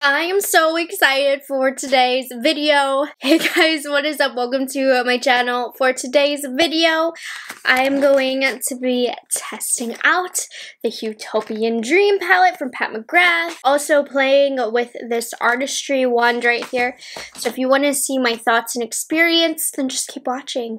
I am so excited for today's video. Hey guys, what is up? Welcome to my channel. For today's video, I am going to be testing out the Huetopian Dream palette from Pat McGrath. Also playing with this Artistry Wand right here. So if you want to see my thoughts and experience, then just keep watching.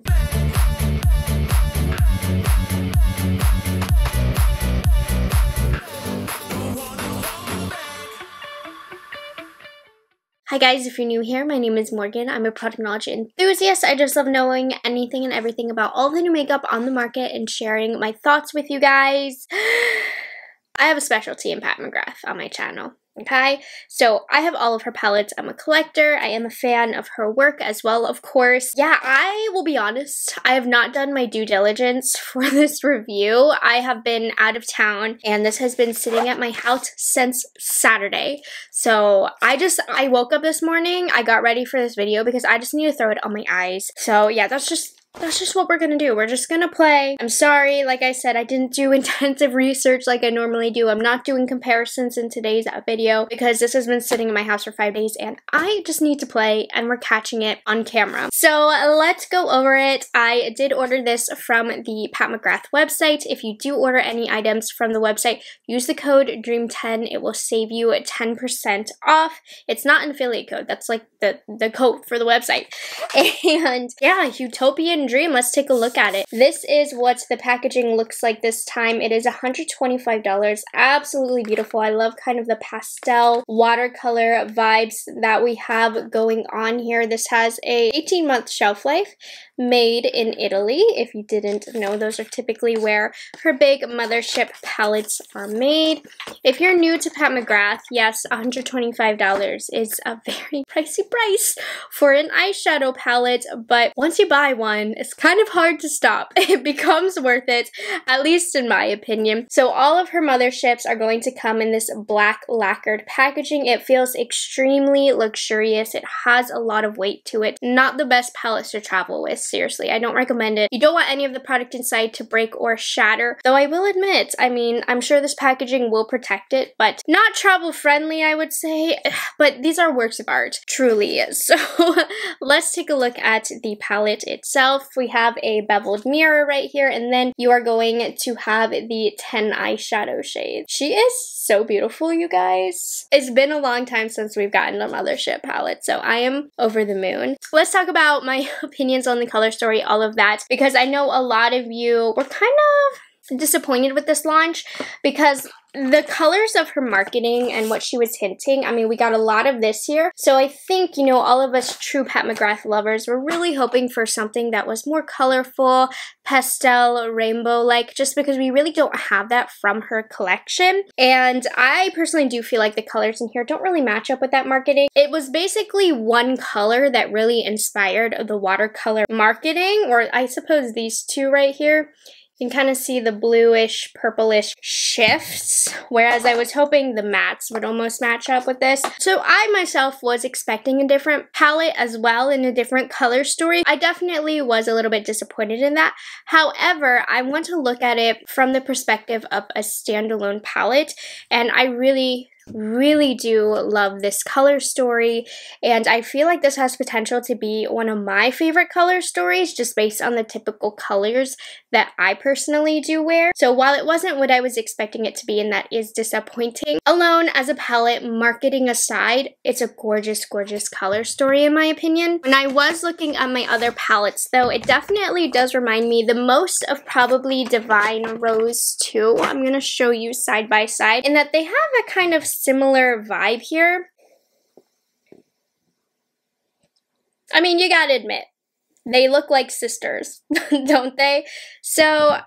Hi guys, if you're new here, my name is Morgan. I'm a product knowledge enthusiast. I just love knowing anything and everything about all the new makeup on the market and sharing my thoughts with you guys. I have a specialty in Pat McGrath on my channel, okay? So I have all of her palettes. I'm a collector. I am a fan of her work as well, of course. Yeah, I will be honest. I have not done my due diligence for this review. I have been out of town and this has been sitting at my house since Saturday. So I woke up this morning. I got ready for this video because I just need to throw it on my eyes. So yeah, that's just what we're gonna do. We're just gonna play. I'm sorry, like I said, I didn't do intensive research like I normally do. I'm not doing comparisons in today's video because this has been sitting in my house for 5 days and I just need to play and we're catching it on camera. So let's go over it. I did order this from the Pat McGrath website. If you do order any items from the website, use the code DREAM10. It will save you 10% off. It's not an affiliate code. That's like the code for the website. And yeah, Huetopian Dream, let's take a look at it. This is what the packaging looks like this time. It is $125. Absolutely beautiful. I love kind of the pastel watercolor vibes that we have going on here. This has a 18-month shelf life, made in Italy. If you didn't know, those are typically where her big mothership palettes are made. If you're new to Pat McGrath, yes, $125 is a very pricey price for an eyeshadow palette, but once you buy one, it's kind of hard to stop. It becomes worth it, at least in my opinion. So all of her motherships are going to come in this black lacquered packaging. It feels extremely luxurious. It has a lot of weight to it. Not the best palette to travel with, seriously. I don't recommend it. You don't want any of the product inside to break or shatter, though I will admit, I mean, I'm sure this packaging will protect it, but not travel friendly, I would say. But these are works of art, truly. So let's take a look at the palette itself. We have a beveled mirror right here, and then you are going to have the 10 eyeshadow shades. She is so beautiful, you guys. It's been a long time since we've gotten a mothership palette, so I am over the moon. Let's talk about my opinions on the color story, all of that, because I know a lot of you were kind of disappointed with this launch because the colors of her marketing and what she was hinting, I mean, we got a lot of this here. So I think, you know, all of us true Pat McGrath lovers were really hoping for something that was more colorful, pastel, rainbow-like, just because we really don't have that from her collection. And I personally do feel like the colors in here don't really match up with that marketing. It was basically one color that really inspired the watercolor marketing, or I suppose these two right here. You can kind of see the bluish, purplish shifts, whereas I was hoping the mattes would almost match up with this. So I myself was expecting a different palette as well and a different color story. I definitely was a little bit disappointed in that. However, I want to look at it from the perspective of a standalone palette, and I really do love this color story, and I feel like this has potential to be one of my favorite color stories just based on the typical colors that I personally do wear. So while it wasn't what I was expecting it to be, and that is disappointing, alone as a palette, marketing aside, it's a gorgeous, gorgeous color story in my opinion. When I was looking at my other palettes though, it definitely does remind me the most of probably Divine Rose 2. I'm gonna show you side by side, and that they have a kind of similar vibe here. I mean, you gotta admit, they look like sisters, don't they? So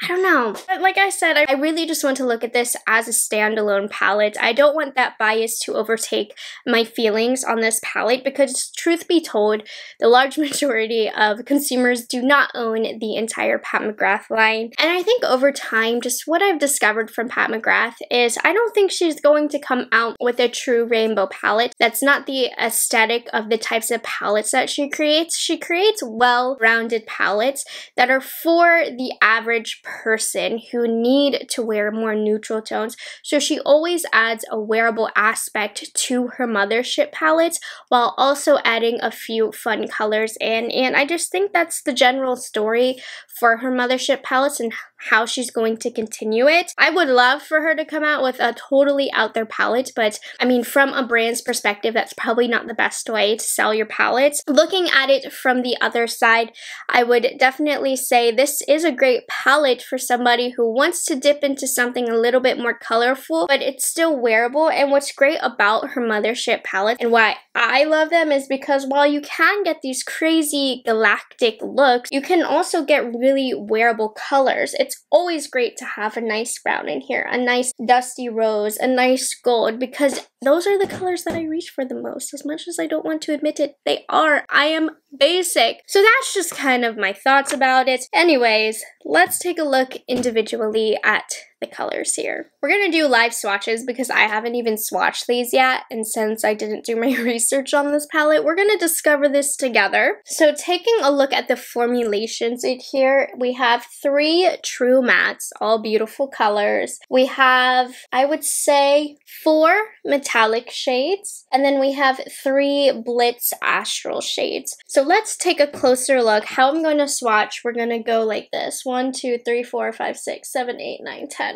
I don't know. But like I said, I really just want to look at this as a standalone palette. I don't want that bias to overtake my feelings on this palette because, truth be told, the large majority of consumers do not own the entire Pat McGrath line. And I think over time, just what I've discovered from Pat McGrath is I don't think she's going to come out with a true rainbow palette. That's not the aesthetic of the types of palettes that she creates. She creates well-rounded palettes that are for the average person person who need to wear more neutral tones, so she always adds a wearable aspect to her mothership palette while also adding a few fun colors in. And I just think that's the general story for her mothership palette and how she's going to continue it. I would love for her to come out with a totally out there palette, but I mean, from a brand's perspective, that's probably not the best way to sell your palette. Looking at it from the other side, I would definitely say this is a great palette for somebody who wants to dip into something a little bit more colorful, but it's still wearable. And what's great about her mothership palette and why I love them is because while you can get these crazy galactic looks, you can also get really wearable colors. It's always great to have a nice brown in here, a nice dusty rose, a nice gold, because those are the colors that I reach for the most. As much as I don't want to admit it, they are. I am basic. So that's just kind of my thoughts about it. Anyways, let's take a look individually at the colors here. We're gonna do live swatches because I haven't even swatched these yet, and since I didn't do my research on this palette, we're gonna discover this together. So taking a look at the formulations in here, we have three true mattes, all beautiful colors. We have, I would say, four metallic shades, and then we have three Blitz Astral shades. So let's take a closer look. How I'm gonna swatch, we're gonna go like this. 1, 2, 3, 4, 5, 6, 7, 8, 9, 10.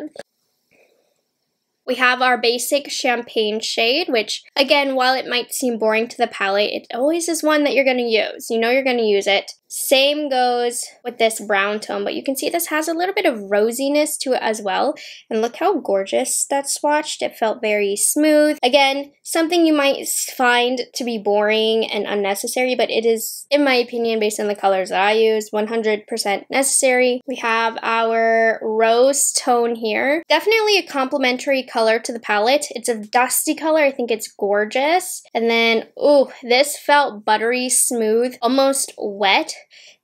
We have our basic champagne shade, which again, while it might seem boring to the palette, it always is one that you're going to use. You know you're going to use it. Same goes with this brown tone, but you can see this has a little bit of rosiness to it as well. And look how gorgeous that swatched. It felt very smooth. Again, something you might find to be boring and unnecessary, but it is, in my opinion, based on the colors that I use, 100% necessary. We have our rose tone here. Definitely a complementary color to the palette. It's a dusty color. I think it's gorgeous. And then, ooh, this felt buttery smooth, almost wet.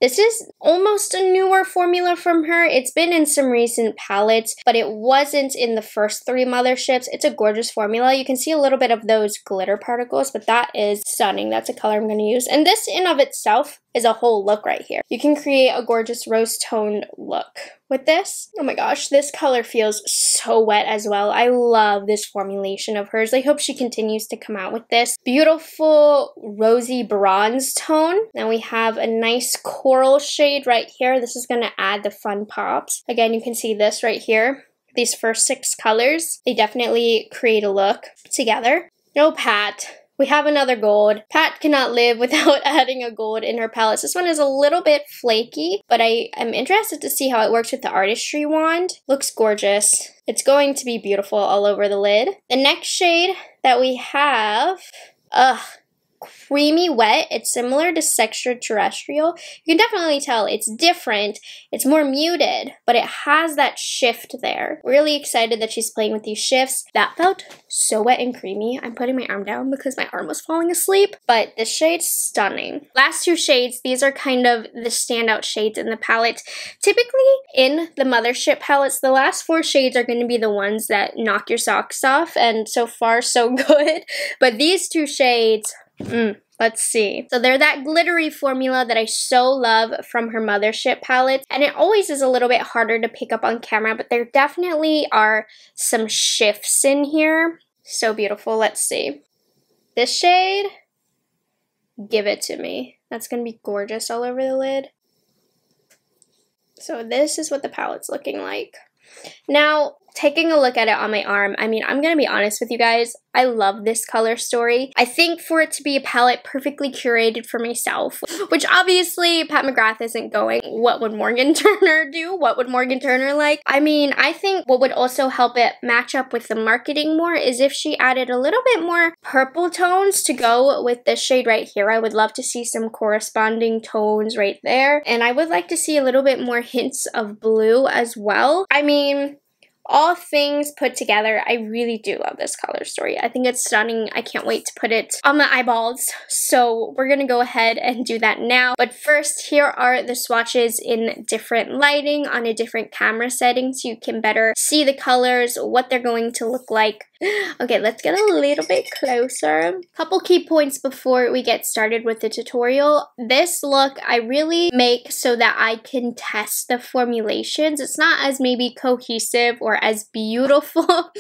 This is almost a newer formula from her. It's been in some recent palettes, but it wasn't in the first three motherships. It's a gorgeous formula. You can see a little bit of those glitter particles, but that is stunning. That's a color I'm going to use. And this in of itself is a whole look right here. You can create a gorgeous rose-toned look with this. Oh my gosh, this color feels so wet as well. I love this formulation of hers. I hope she continues to come out with this. Beautiful rosy bronze tone. Now we have a nice coral shade right here. This is gonna add the fun pops. Again, you can see this right here. These first six colors, they definitely create a look together. No Pat. We have another gold. Pat cannot live without adding a gold in her palette. This one is a little bit flaky, but I am interested to see how it works with the Artistry Wand. Looks gorgeous. It's going to be beautiful all over the lid. The next shade that we have, creamy wet. It's similar to Sextraterrestrial. You can definitely tell it's different. It's more muted, but it has that shift there. Really excited that she's playing with these shifts. That felt so wet and creamy. I'm putting my arm down because my arm was falling asleep, but this shade's stunning. Last two shades, these are kind of the standout shades in the palette. Typically in the mothership palettes, the last four shades are going to be the ones that knock your socks off, and so far so good. But these two shades, let's see. So they're that glittery formula that I so love from her mothership palette, and it always is a little bit harder to pick up on camera, but there definitely are some shifts in here. So beautiful. Let's see. This shade, give it to me. That's going to be gorgeous all over the lid. So this is what the palette's looking like. Now, taking a look at it on my arm, I mean, I'm going to be honest with you guys, I love this color story. I think for it to be a palette perfectly curated for myself, which obviously Pat McGrath isn't going, what would Morgan Turner do? What would Morgan Turner like? I mean, I think what would also help it match up with the marketing more is if she added a little bit more purple tones to go with this shade right here. I would love to see some corresponding tones right there. And I would like to see a little bit more hints of blue as well. I mean, all things put together, I really do love this color story. I think it's stunning. I can't wait to put it on the eyeballs. So we're gonna go ahead and do that now. But first, here are the swatches in different lighting on a different camera setting so you can better see the colors, what they're going to look like Okay, let's get a little bit closer. Couple key points before we get started with the tutorial. This look I really make so that I can test the formulations. It's not as maybe cohesive or as beautiful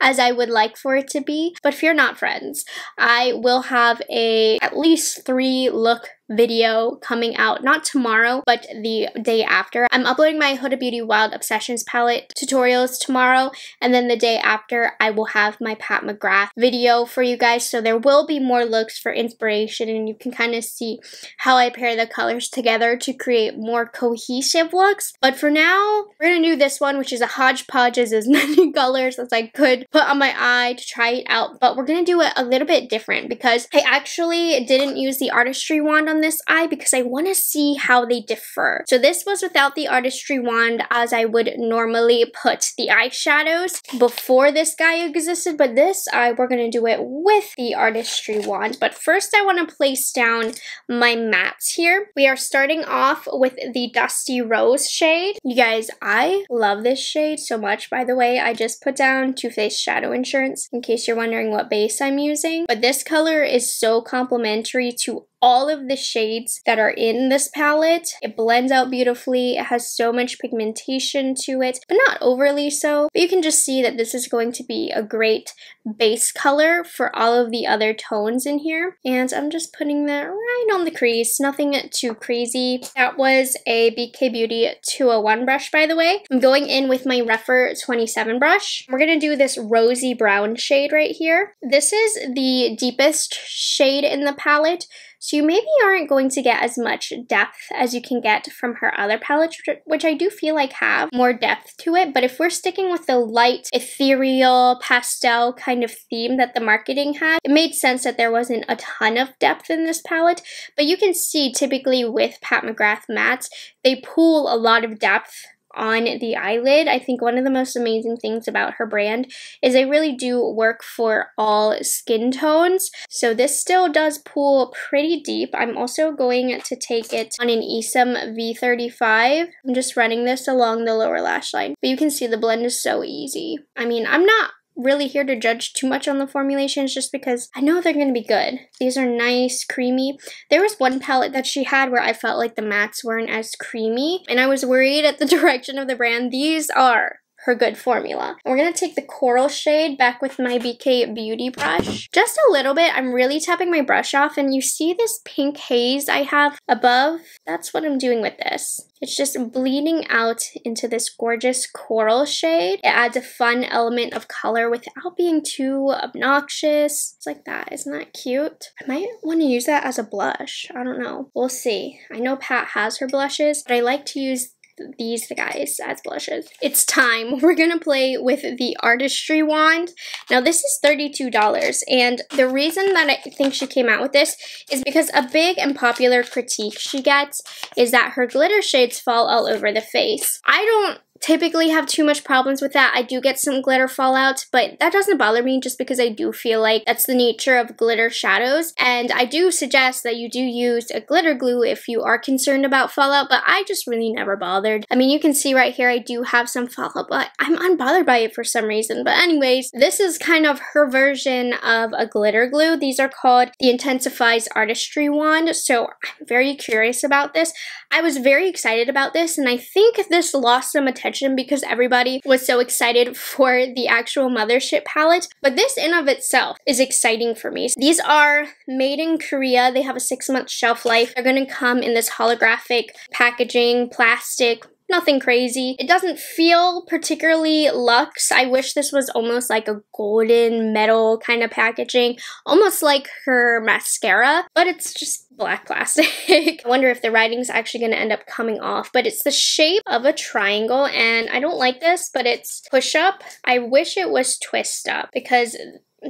as I would like for it to be, but fear not, friends. I will have at least three look video coming out, not tomorrow, but the day after. I'm uploading my Huda Beauty Wild Obsessions palette tutorials tomorrow, and then the day after I will have my Pat McGrath video for you guys, so there will be more looks for inspiration, and you can kind of see how I pair the colors together to create more cohesive looks. But for now, we're gonna do this one, which is a hodgepodge, as many colors as I could put on my eye to try it out, but we're gonna do it a little bit different because I actually didn't use the Artistry Wand on this eye because I want to see how they differ. So this was without the Artistry Wand, as I would normally put the eyeshadows before this guy existed, but this eye we're going to do it with the Artistry Wand. But first I want to place down my mattes here. We are starting off with the Dusty Rose shade. You guys, I love this shade so much, by the way. I just put down Too Faced Shadow Insurance in case you're wondering what base I'm using. But this color is so complementary to all of the shades that are in this palette. It blends out beautifully. It has so much pigmentation to it, but not overly so. But you can just see that this is going to be a great base color for all of the other tones in here. And I'm just putting that right on the crease. Nothing too crazy. That was a BK Beauty 201 brush, by the way. I'm going in with my Refer 27 brush. We're gonna do this rosy brown shade right here. This is the deepest shade in the palette, so you maybe aren't going to get as much depth as you can get from her other palettes, which I do feel like have more depth to it. But if we're sticking with the light, ethereal, pastel kind of theme that the marketing had, it made sense that there wasn't a ton of depth in this palette. But you can see typically with Pat McGrath mattes, they pool a lot of depth on the eyelid. I think one of the most amazing things about her brand is they really do work for all skin tones. So this still does pull pretty deep. I'm also going to take it on an ESOM V35. I'm just running this along the lower lash line, but you can see the blend is so easy. I mean, I'm not really here to judge too much on the formulations just because I know they're going to be good. These are nice, creamy. There was one palette that she had where I felt like the mattes weren't as creamy, and I was worried at the direction of the brand. These are her good formula. And we're gonna take the coral shade back with my BK Beauty brush. Just a little bit, I'm really tapping my brush off, and you see this pink haze I have above? That's what I'm doing with this. It's just bleeding out into this gorgeous coral shade. It adds a fun element of color without being too obnoxious. It's like that. Isn't that cute? I might want to use that as a blush. I don't know. We'll see. I know Pat has her blushes, but I like to use these guys as blushes. It's time. We're gonna play with the Artistry Wand. Now this is $32, and the reason that I think she came out with this is because a big and popular critique she gets is that her glitter shades fall all over the face. I don't typically have too much problems with that. I do get some glitter fallout, but that doesn't bother me just because I do feel like that's the nature of glitter shadows. And I do suggest that you do use a glitter glue if you are concerned about fallout, but I just really never bothered. I mean, you can see right here I do have some fallout, but I'm unbothered by it for some reason. But anyways, this is kind of her version of a glitter glue. These are called the Intensifies Artistry Wand, so I'm very curious about this. I was very excited about this, and I think this lost some attention because everybody was so excited for the actual Mothership palette, but this in of itself is exciting for me. These are made in Korea. They have a 6-month shelf life. They're going to come in this holographic packaging, plastic, nothing crazy. It doesn't feel particularly luxe. I wish this was almost like a golden metal kind of packaging, almost like her mascara, but it's just black plastic. I wonder if the writing's actually going to end up coming off, but it's the shape of a triangle, and I don't like this, but it's push up. I wish it was twist up because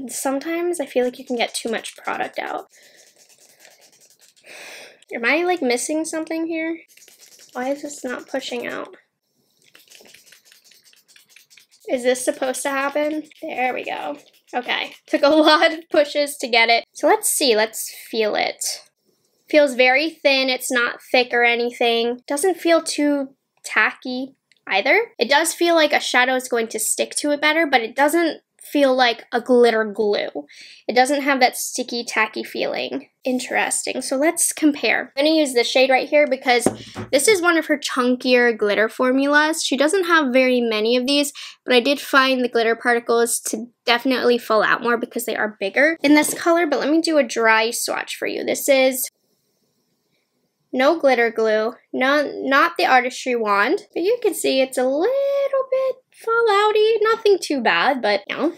sometimes I feel like you can get too much product out. Am I like missing something here? Why is this not pushing out? Is this supposed to happen? There we go. Okay, took a lot of pushes to get it. So let's see, let's feel it. Feels very thin, it's not thick or anything. Doesn't feel too tacky either. It does feel like a shadow is going to stick to it better, but it doesn't feel like a glitter glue. It doesn't have that sticky, tacky feeling. Interesting. So let's compare. I'm going to use this shade right here because this is one of her chunkier glitter formulas. She doesn't have very many of these, but I did find the glitter particles to definitely fall out more because they are bigger in this color. But let me do a dry swatch for you. This is no glitter glue, not the Artistry Wand, but you can see it's a little bit fallouty, nothing too bad, but no.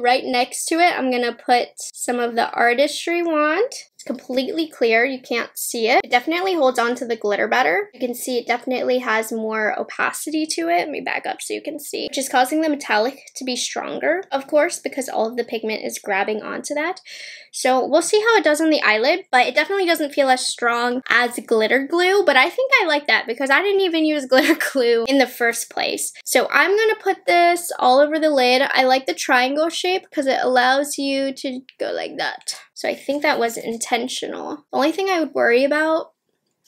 Right next to it, I'm gonna put some of the Artistry Wand. It's completely clear, you can't see it. It definitely holds on to the glitter better. You can see it definitely has more opacity to it. Let me back up so you can see, which is causing the metallic to be stronger, of course, because all of the pigment is grabbing onto that. So we'll see how it does on the eyelid, but it definitely doesn't feel as strong as glitter glue, but I think I like that because I didn't even use glitter glue in the first place. So I'm gonna put this all over the lid. I like the triangle shape because it allows you to go like that. So I think that was intentional. The only thing I would worry about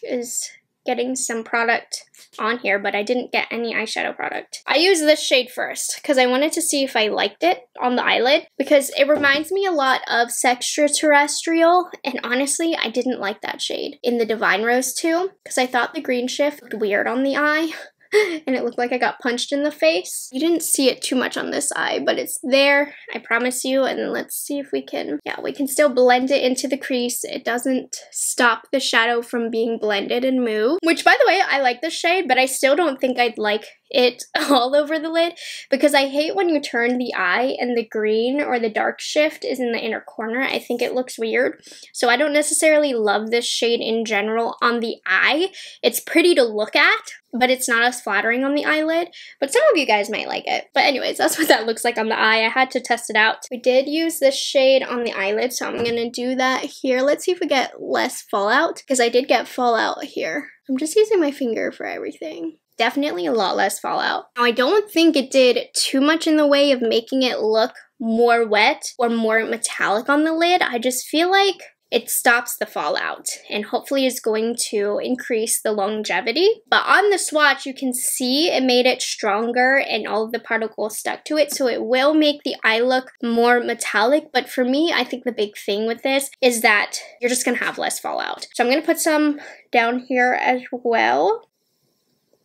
is getting some product on here, but I didn't get any eyeshadow product. I used this shade first because I wanted to see if I liked it on the eyelid because it reminds me a lot of Sextraterrestrial, and honestly, I didn't like that shade in the Divine Rose 2 because I thought the green shift looked weird on the eye. And it looked like I got punched in the face. You didn't see it too much on this eye, but it's there, I promise you. And let's see if we can, yeah, we can still blend it into the crease. It doesn't stop the shadow from being blended and moved, which, by the way, I like this shade, but I still don't think I'd like it all over the lid because I hate when you turn the eye and the green or the dark shift is in the inner corner. I think it looks weird. So I don't necessarily love this shade in general on the eye. It's pretty to look at, but it's not as flattering on the eyelid. But some of you guys might like it. But anyways, that's what that looks like on the eye. I had to test it out. We did use this shade on the eyelid, so I'm gonna do that here. Let's see if we get less fallout because I did get fallout here. I'm just using my finger for everything. Definitely a lot less fallout. Now, I don't think it did too much in the way of making it look more wet or more metallic on the lid. I just feel like it stops the fallout and hopefully is going to increase the longevity. But on the swatch, you can see it made it stronger and all of the particles stuck to it. So it will make the eye look more metallic. But for me, I think the big thing with this is that you're just gonna have less fallout. So I'm gonna put some down here as well,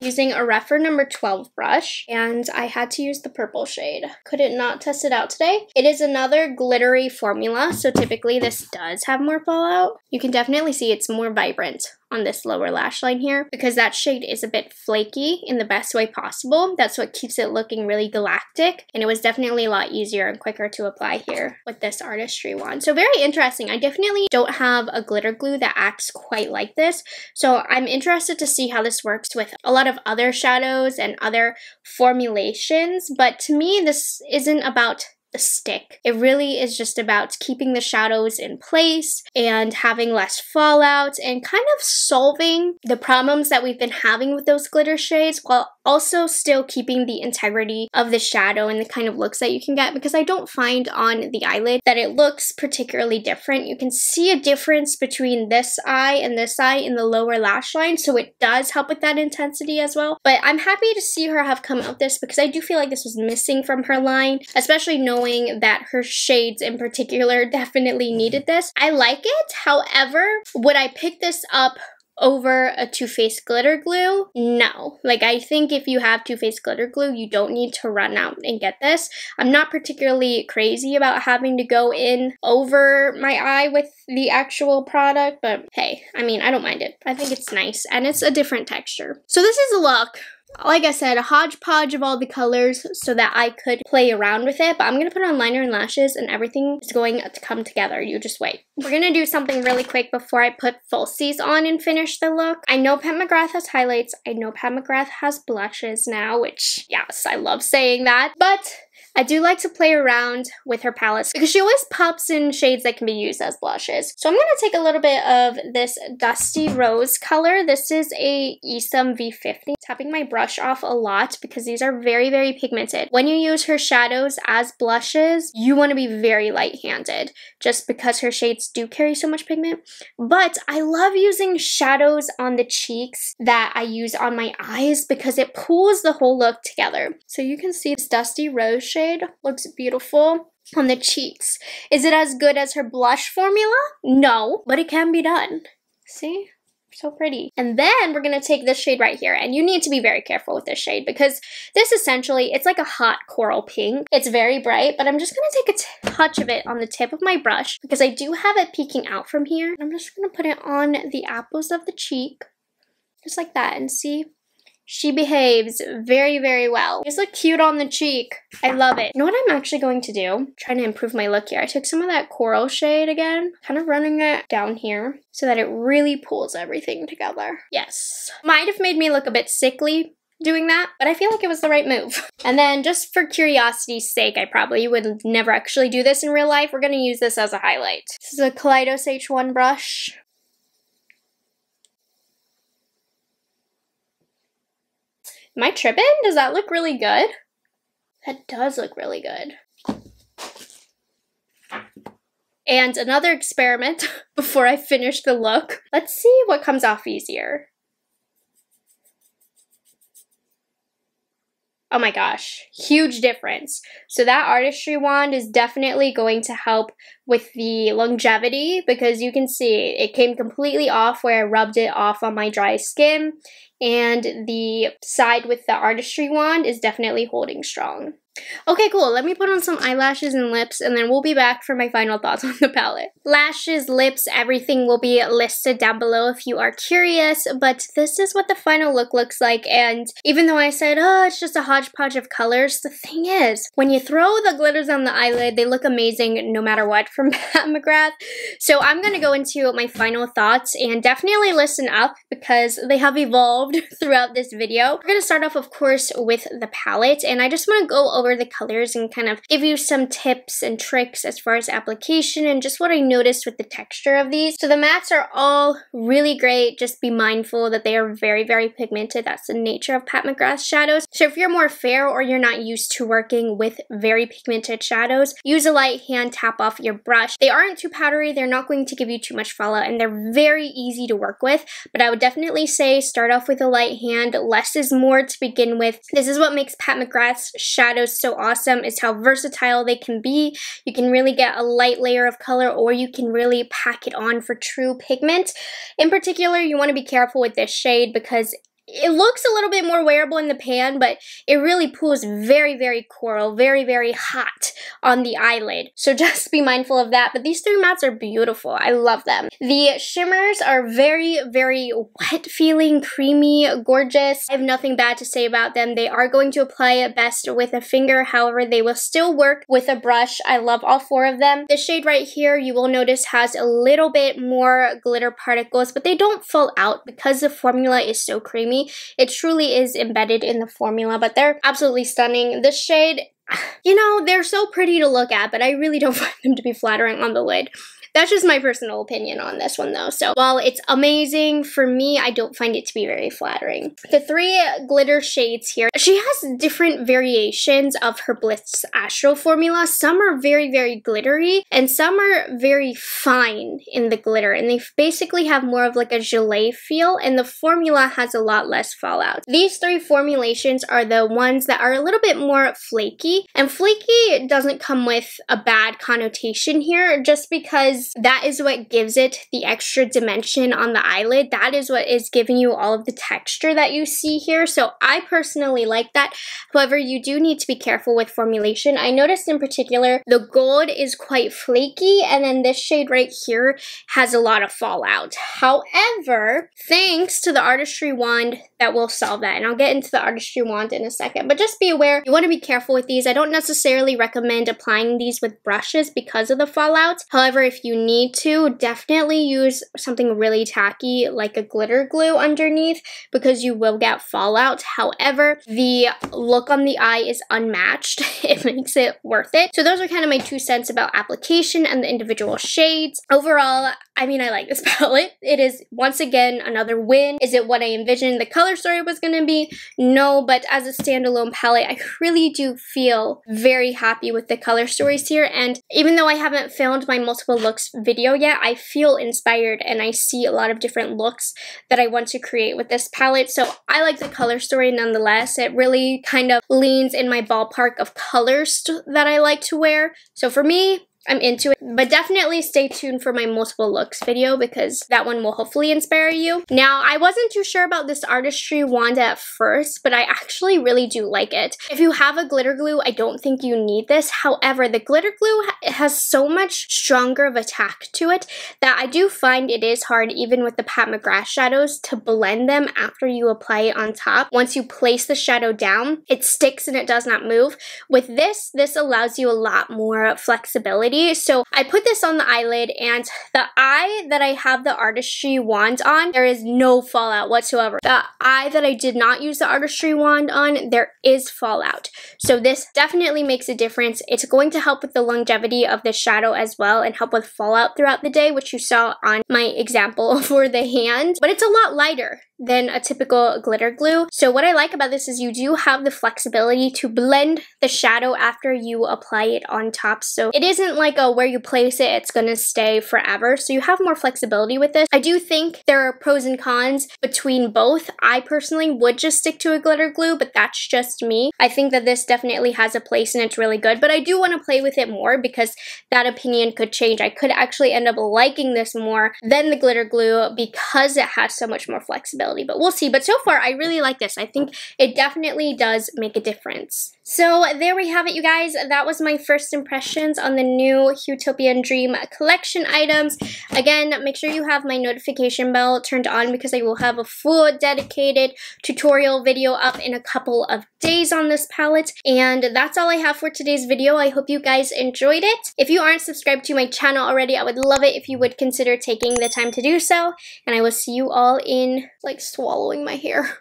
using a Refer number 12 brush, and I had to use the purple shade. Couldn't not test it out today. It is another glittery formula, so typically this does have more fallout. You can definitely see it's more vibrant on this lower lash line here because that shade is a bit flaky in the best way possible. That's what keeps it looking really galactic, and it was definitely a lot easier and quicker to apply here with this Artistry Wand. So very interesting. I definitely don't have a glitter glue that acts quite like this, so I'm interested to see how this works with a lot of other shadows and other formulations, but to me this isn't about the stick. It really is just about keeping the shadows in place and having less fallout and kind of solving the problems that we've been having with those glitter shades while also still keeping the integrity of the shadow and the kind of looks that you can get, because I don't find on the eyelid that it looks particularly different. You can see a difference between this eye in the lower lash line, so it does help with that intensity as well. But I'm happy to see her have come up with this because I do feel like this was missing from her line, especially knowing that her shades in particular definitely needed this. I like it. However, would I pick this up over a Too Faced glitter glue? No. Like, I think if you have Too Faced glitter glue, you don't need to run out and get this. I'm not particularly crazy about having to go in over my eye with the actual product, but hey, I mean, I don't mind it. I think it's nice, and it's a different texture. So this is a look. Like I said, a hodgepodge of all the colors so that I could play around with it, but I'm gonna put on liner and lashes and everything is going to come together. You just wait. We're gonna do something really quick before I put falsies on and finish the look. I know Pat McGrath has highlights. I know Pat McGrath has blushes now, which, yes, I love saying that, but I do like to play around with her palettes because she always pops in shades that can be used as blushes. So I'm going to take a little bit of this Dusty Rose color. This is a ESOM V50. Tapping my brush off a lot because these are very, very pigmented. When you use her shadows as blushes, you want to be very light-handed just because her shades do carry so much pigment. But I love using shadows on the cheeks that I use on my eyes because it pulls the whole look together. So you can see this Dusty Rose shade looks beautiful. on the cheeks. Is it as good as her blush formula? No, but it can be done. See? So pretty. And then we're gonna take this shade right here, and you need to be very careful with this shade because this essentially, it's like a hot coral pink. It's very bright, but I'm just gonna take a touch of it on the tip of my brush because I do have it peeking out from here. I'm just gonna put it on the apples of the cheek, just like that, and see? She behaves very, very well. Just look cute on the cheek. I love it. You know what I'm actually going to do? I'm trying to improve my look here. I took some of that coral shade again, kind of running it down here so that it really pulls everything together. Yes. Might have made me look a bit sickly doing that, but I feel like it was the right move. And then just for curiosity's sake, I probably would never actually do this in real life. We're gonna use this as a highlight. This is a Kaleidos H1 brush. Am I tripping? Does that look really good? That does look really good. And another experiment before I finish the look. Let's see what comes off easier. Oh my gosh, huge difference. So that Artistry Wand is definitely going to help with the longevity because you can see it came completely off where I rubbed it off on my dry skin, and the side with the Artistry Wand is definitely holding strong. Okay, cool. Let me put on some eyelashes and lips, and then we'll be back for my final thoughts on the palette. Lashes, lips, everything will be listed down below if you are curious, but this is what the final look looks like, and even though I said, oh, it's just a hodgepodge of colors, the thing is, when you throw the glitters on the eyelid, they look amazing no matter what from Pat McGrath. So I'm going to go into my final thoughts, and definitely listen up because they have evolved throughout this video. We're going to start off, of course, with the palette, and I just want to go over the colors and kind of give you some tips and tricks as far as application and just what I noticed with the texture of these. So the mattes are all really great. Just be mindful that they are very, very pigmented. That's the nature of Pat McGrath's shadows. So if you're more fair or you're not used to working with very pigmented shadows, use a light hand tap off your brush. They aren't too powdery. They're not going to give you too much fallout, and they're very easy to work with. But I would definitely say start off with a light hand. Less is more to begin with. This is what makes Pat McGrath's shadows so awesome, is how versatile they can be. You can really get a light layer of color, or you can really pack it on for true pigment. In particular, you want to be careful with this shade because it looks a little bit more wearable in the pan, but it really pulls very, very coral, very, very hot on the eyelid. So just be mindful of that. But these three mattes are beautiful. I love them. The shimmers are very, very wet feeling, creamy, gorgeous. I have nothing bad to say about them. They are going to apply it best with a finger. However, they will still work with a brush. I love all four of them. This shade right here, you will notice, has a little bit more glitter particles, but they don't fall out because the formula is so creamy. It truly is embedded in the formula, but they're absolutely stunning. This shade, you know, they're so pretty to look at, but I really don't find them to be flattering on the lid. That's just my personal opinion on this one, though. So while it's amazing, for me, I don't find it to be very flattering. The three glitter shades here, she has different variations of her Blitz Astral formula. Some are very, very glittery, and some are very fine in the glitter, and they basically have more of like a gelée feel, and the formula has a lot less fallout. These three formulations are the ones that are a little bit more flaky, and flaky doesn't come with a bad connotation here just because that is what gives it the extra dimension on the eyelid. That is what is giving you all of the texture that you see here. So I personally like that. However, you do need to be careful with formulation. I noticed in particular, the gold is quite flaky, and then this shade right here has a lot of fallout. However, thanks to the Artistry Wand, that will solve that. And I'll get into the Artistry Wand in a second, but just be aware, you want to be careful with these. I don't necessarily recommend applying these with brushes because of the fallout. However, if you need to, definitely use something really tacky like a glitter glue underneath because you will get fallout. However, the look on the eye is unmatched. It makes it worth it. So those are kind of my 2 cents about application and the individual shades. Overall, I mean, I like this palette. It is, once again, another win. Is it what I envisioned? The color color story was going to be? No, but as a standalone palette, I really do feel very happy with the color stories here. And even though I haven't filmed my multiple looks video yet, I feel inspired and I see a lot of different looks that I want to create with this palette. So I like the color story nonetheless. It really kind of leans in my ballpark of colors that I like to wear. So for me, I'm into it, but definitely stay tuned for my multiple looks video because that one will hopefully inspire you. Now, I wasn't too sure about this Artistry Wand at first, but I actually really do like it. If you have a glitter glue, I don't think you need this. However, the glitter glue has so much stronger of a tack to it that I do find it is hard, even with the Pat McGrath shadows, to blend them after you apply it on top. Once you place the shadow down, it sticks and it does not move. With this, this allows you a lot more flexibility. So I put this on the eyelid, and the eye that I have the Artistry Wand on, there is no fallout whatsoever. The eye that I did not use the Artistry Wand on, there is fallout. So this definitely makes a difference. It's going to help with the longevity of the shadow as well and help with fallout throughout the day, which you saw on my example for the hand. But it's a lot lighter than a typical glitter glue. So what I like about this is you do have the flexibility to blend the shadow after you apply it on top. So it isn't like where you place it, it's gonna stay forever. So you have more flexibility with this. I do think there are pros and cons between both. I personally would just stick to a glitter glue, but that's just me. I think that this definitely has a place and it's really good, but I do wanna play with it more because that opinion could change. I could actually end up liking this more than the glitter glue because it has so much more flexibility. But we'll see. But so far, I really like this. I think it definitely does make a difference. So there we have it, you guys. That was my first impressions on the new Huetopian Dream collection items. Again, make sure you have my notification bell turned on because I will have a full dedicated tutorial video up in a couple of days on this palette. And that's all I have for today's video. I hope you guys enjoyed it. If you aren't subscribed to my channel already, I would love it if you would consider taking the time to do so. And I will see you all in, like, swallowing my hair.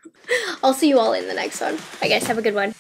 I'll see you all in the next one. Bye guys, have a good one.